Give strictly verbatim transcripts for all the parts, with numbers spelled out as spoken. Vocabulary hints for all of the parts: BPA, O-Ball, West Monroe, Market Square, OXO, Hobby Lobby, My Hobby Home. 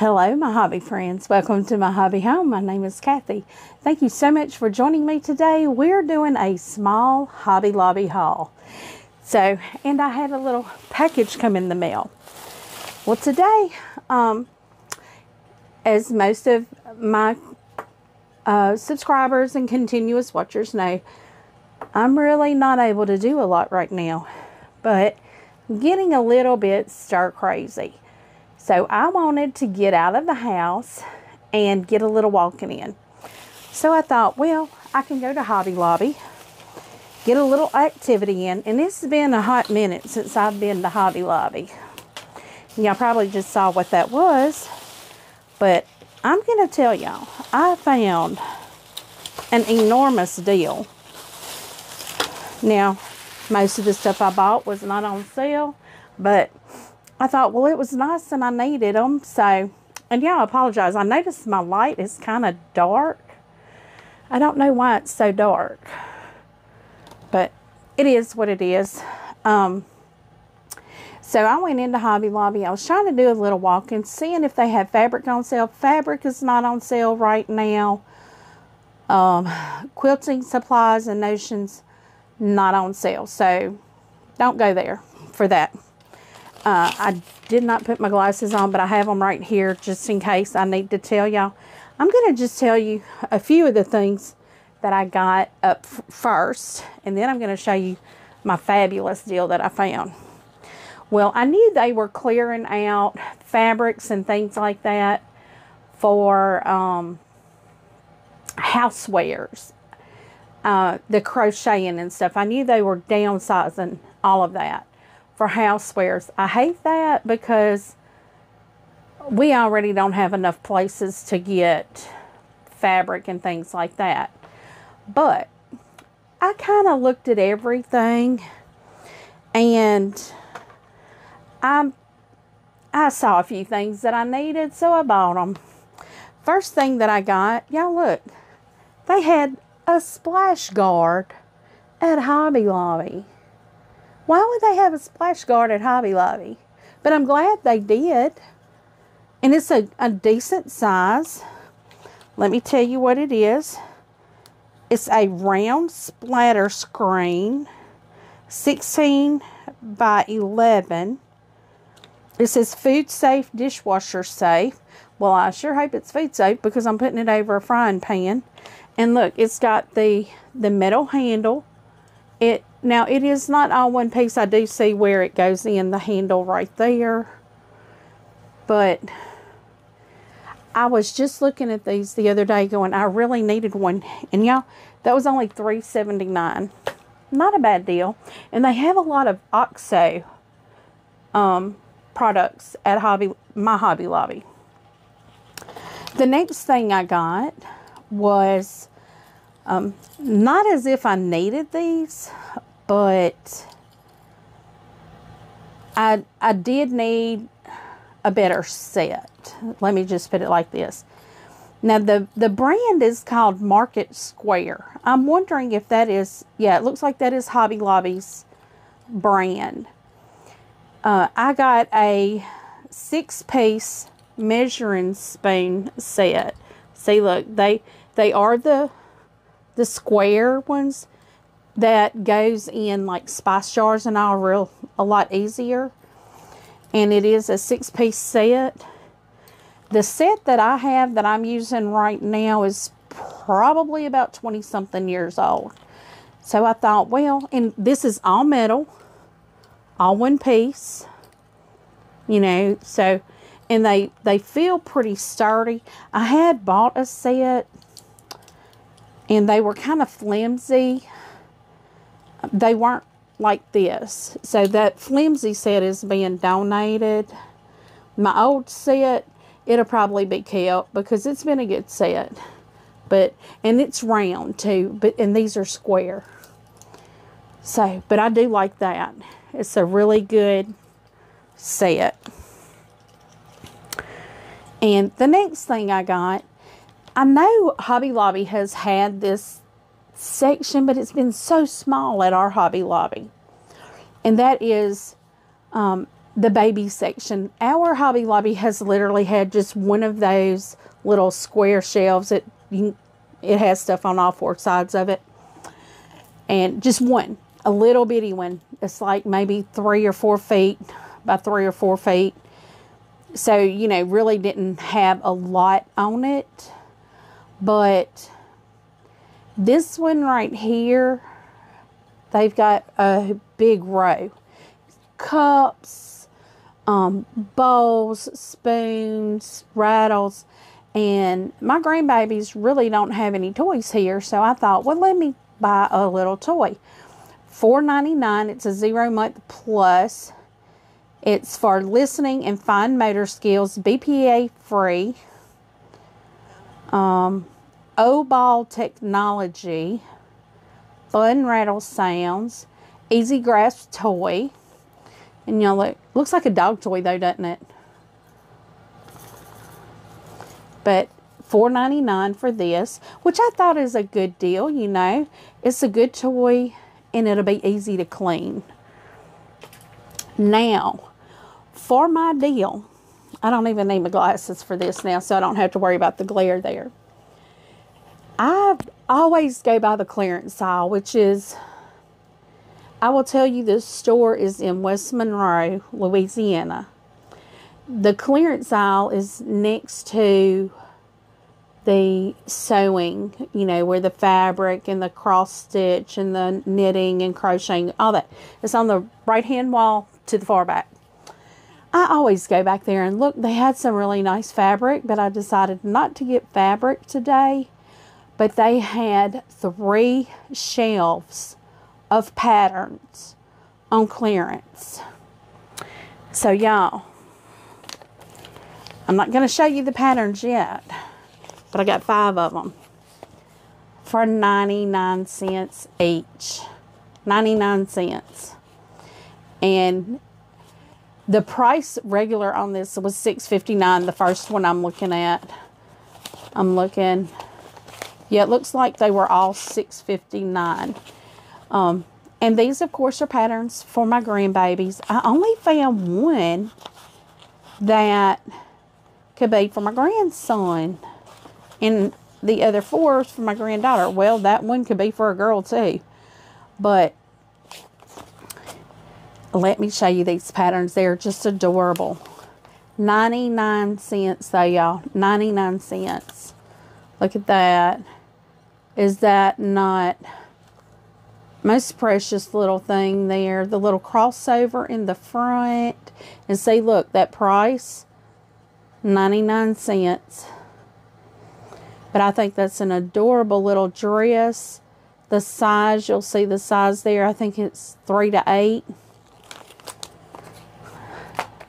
Hello, my hobby friends. Welcome to my hobby home. My name is Kathy. Thank you so much for joining me today. We're doing a small Hobby Lobby haul. So, and I had a little package come in the mail. Well, today, um, as most of my uh, subscribers and continuous watchers know, I'm really not able to do a lot right now, but I'm getting a little bit stir crazy. So I wanted to get out of the house and get a little walking in. So I thought, well, I can go to Hobby Lobby, get a little activity in. And this has been a hot minute since I've been to Hobby Lobby. Y'all probably just saw what that was. But I'm going to tell y'all, I found an enormous deal. Now, most of the stuff I bought was not on sale, but I thought, well, it was nice and I needed them. So, and yeah, I apologize. I noticed my light is kind of dark. I don't know why it's so dark, but it is what it is. Um, so I went into Hobby Lobby. I was trying to do a little walk and seeing if they had fabric on sale. Fabric is not on sale right now. Um, quilting supplies and notions, not on sale. So don't go there for that. Uh, I did not put my glasses on, but I have them right here just in case I need to tell y'all. I'm going to just tell you a few of the things that I got up first, and then I'm going to show you my fabulous deal that I found. Well, I knew they were clearing out fabrics and things like that for um, housewares, uh, the crocheting and stuff. I knew they were downsizing all of that. For housewares. I hate that because we already don't have enough places to get fabric and things like that. But I kind of looked at everything and I, I saw a few things that I needed, so I bought them. First thing that I got, y'all look, they had a splash guard at Hobby Lobby. Why would they have a splash guard at Hobby Lobby? But I'm glad they did. And it's a, a decent size. Let me tell you what it is. It's a round splatter screen. sixteen by eleven. It says food safe, dishwasher safe. Well, I sure hope it's food safe because I'm putting it over a frying pan. And look, it's got the, the metal handle. It Now, it is not all one piece. I do see where it goes in, the handle right there. But I was just looking at these the other day going, I really needed one. And y'all, that was only three seventy-nine. Not a bad deal. And they have a lot of O X O um, products at Hobby, my Hobby Lobby. The next thing I got was, um, not as if I needed these, but I, I did need a better set. Let me just put it like this. Now, the, the brand is called Market Square. I'm wondering if that is, yeah, it looks like that is Hobby Lobby's brand. Uh, I got a six-piece measuring spoon set. See, look, they, they are the, the square ones. That goes in like spice jars and all real a lot easier. And it is a six-piece set. The set that I have that I'm using right now is probably about twenty-something years old. So I thought, well, and this is all metal, all one piece, you know. So, and they, they feel pretty sturdy. I had bought a set, and they were kind of flimsy. They weren't like this. So that flimsy set is being donated. My old set, it'll probably be kept because it's been a good set. But, and it's round too, but, and these are square. So, but I do like that. It's a really good set. And the next thing I got, I know Hobby Lobby has had this section, but it's been so small at our Hobby Lobby, and that is um, the baby section. Our Hobby Lobby has literally had just one of those little square shelves. It, you, it has stuff on all four sides of it. And just one, a little bitty one. It's like maybe three or four feet by three or four feet. So, you know, really didn't have a lot on it. But this one right here, they've got a big row. Cups, um, bowls, spoons, rattles. And my grandbabies really don't have any toys here. So I thought, well, let me buy a little toy. four ninety-nine. It's a zero month plus. It's for listening and fine motor skills, B P A free. Um, O-Ball technology, fun rattle sounds, easy grasp toy. And y'all look, looks like a dog toy though, doesn't it? But four ninety-nine for this, which I thought is a good deal, you know. It's a good toy and it'll be easy to clean. Now, for my deal, I don't even need my glasses for this now, so I don't have to worry about the glare there. I always go by the clearance aisle, which is, I will tell you, this store is in West Monroe, Louisiana. The clearance aisle is next to the sewing, you know, where the fabric and the cross stitch and the knitting and crocheting, all that. It's on the right hand wall to the far back. I always go back there and look. They had some really nice fabric, but I decided not to get fabric today. But they had three shelves of patterns on clearance. So y'all, I'm not going to show you the patterns yet, but I got five of them for ninety-nine cents each. ninety-nine cents. And the price regular on this was six fifty-nine, the first one I'm looking at. I'm looking. Yeah, it looks like they were all six fifty-nine. Um, and these, of course, are patterns for my grandbabies. I only found one that could be for my grandson. And the other four is for my granddaughter. Well, that one could be for a girl too. But let me show you these patterns. They're just adorable. ninety-nine cents though, y'all. ninety-nine cents. Look at that. Is that not most precious little thing there? The little crossover in the front. And see, look, that price, ninety-nine cents. But I think that's an adorable little dress. The size, you'll see the size there. I think it's three to eight.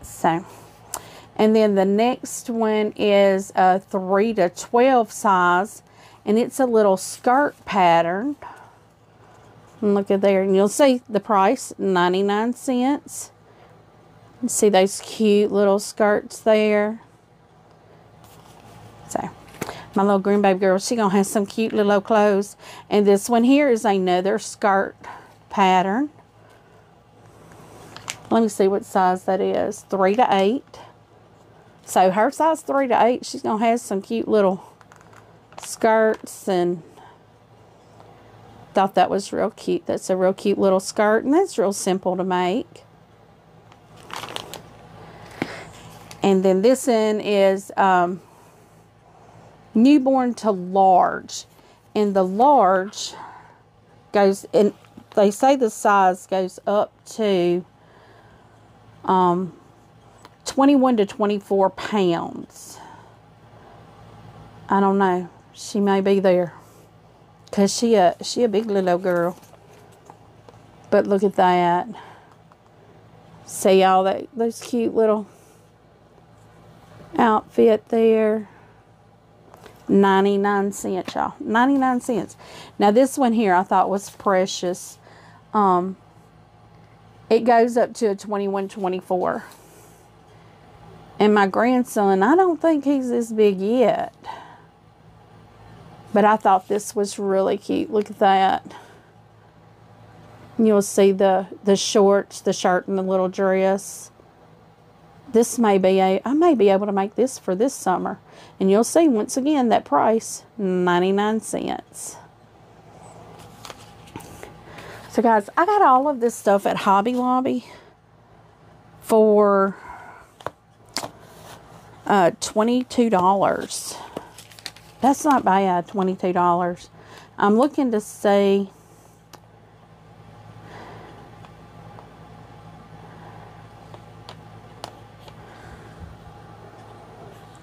So, and then the next one is a three to twelve size, and it's a little skirt pattern. And look at there, and you'll see the price, ninety-nine cents. You see those cute little skirts there. So, my little green baby girl, she gonna have some cute little clothes. And this one here is another skirt pattern. Let me see what size that is. Three to eight. So her size three to eight, she's gonna have some cute little skirts, and thought that was real cute. That's a real cute little skirt, and that's real simple to make. And then this one is um newborn to large, and the large goes, and they say the size goes up to um, twenty-one to twenty-four pounds. I don't know, she may be there, because she a, she a big little girl. But look at that. See all that, those cute little outfit there. ninety-nine cents, y'all. ninety-nine cents. Now this one here I thought was precious. Um, it goes up to a twenty-one twenty-four. And my grandson, I don't think he's this big yet. But I thought this was really cute. Look at that. You'll see the, the shorts, the shirt, and the little dress. This may be a, I may be able to make this for this summer. And you'll see once again that price, ninety-nine cents. So guys, I got all of this stuff at Hobby Lobby for uh, twenty-two dollars. That's not bad, twenty-two dollars. I'm looking to see.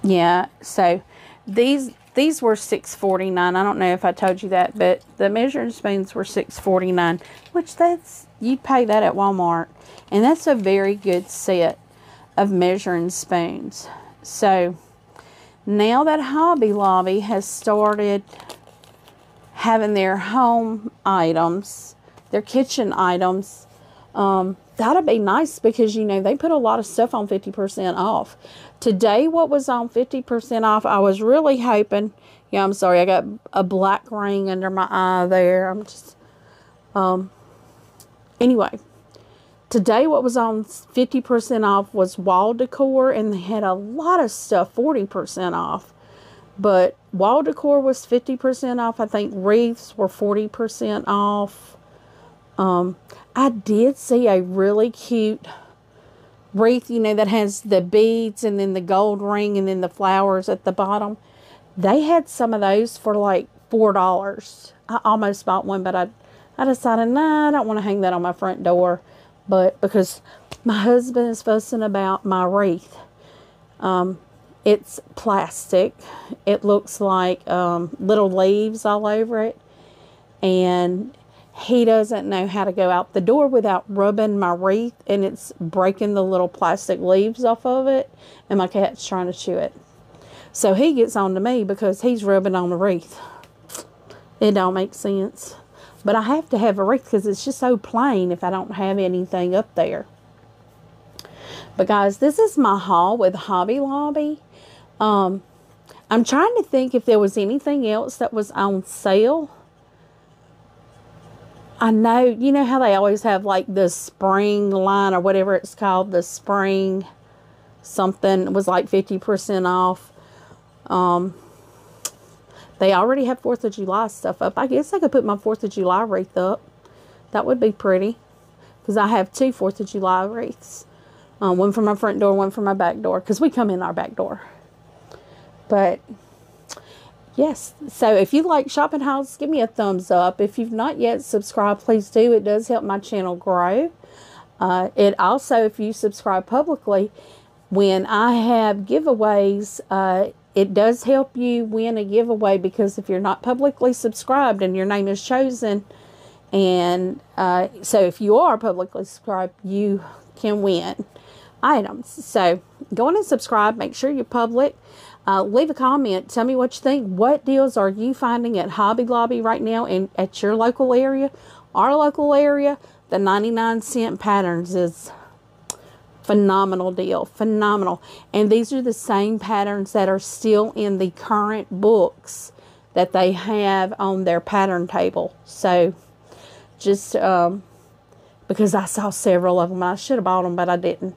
Yeah, so these these were six forty-nine. I don't know if I told you that, but the measuring spoons were six forty-nine, which that's, you pay that at Walmart, and that's a very good set of measuring spoons. So now that Hobby Lobby has started having their home items, their kitchen items, um that'll be nice, because you know they put a lot of stuff on fifty percent off. Today what was on fifty percent off, I was really hoping, yeah, I'm sorry, I got a black ring under my eye there. I'm just um anyway, today what was on fifty percent off was wall decor, and they had a lot of stuff forty percent off, but wall decor was fifty percent off. I think wreaths were forty percent off. Um, I did see a really cute wreath, you know, that has the beads and then the gold ring and then the flowers at the bottom. They had some of those for like four dollars. I almost bought one, but I, I decided, nah, I don't want to hang that on my front door. But because my husband is fussing about my wreath. Um, it's plastic. It looks like um, little leaves all over it. And he doesn't know how to go out the door without rubbing my wreath, and it's breaking the little plastic leaves off of it, and my cat's trying to chew it. So he gets on to me because he's rubbing on the wreath. It don't make sense. But I have to have a wreath because it's just so plain if I don't have anything up there. But guys, this is my haul with Hobby Lobby. Um, I'm trying to think if there was anything else that was on sale. I know, you know how they always have like the spring line or whatever it's called, the spring something was like fifty percent off. Um, they already have fourth of July stuff up. I guess I could put my fourth of July wreath up. That would be pretty, because I have two fourth of July wreaths. Um, one for my front door, one for my back door, because we come in our back door. But yes, so if you like shopping hauls, give me a thumbs up. If you've not yet subscribed, please do. It does help my channel grow. Uh, it also, if you subscribe publicly, when I have giveaways, uh, it does help you win a giveaway, because if you're not publicly subscribed and your name is chosen, and uh, so if you are publicly subscribed, you can win items. So go on and subscribe. Make sure you're public. Uh, leave a comment. Tell me what you think. What deals are you finding at Hobby Lobby right now and at your local area? Our local area, the ninety-nine cent patterns is phenomenal deal. Phenomenal. And these are the same patterns that are still in the current books that they have on their pattern table. So just um, because I saw several of them. I should have bought them, but I didn't.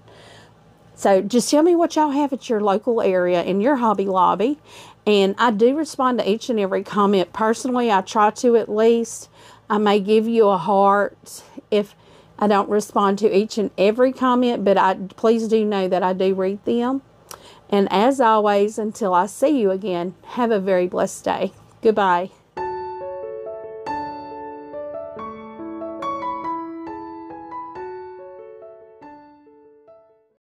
So just tell me what y'all have at your local area in your Hobby Lobby. And I do respond to each and every comment personally. I try to, at least. I may give you a heart if I don't respond to each and every comment, but I please do know that I do read them. And as always, until I see you again, have a very blessed day. Goodbye.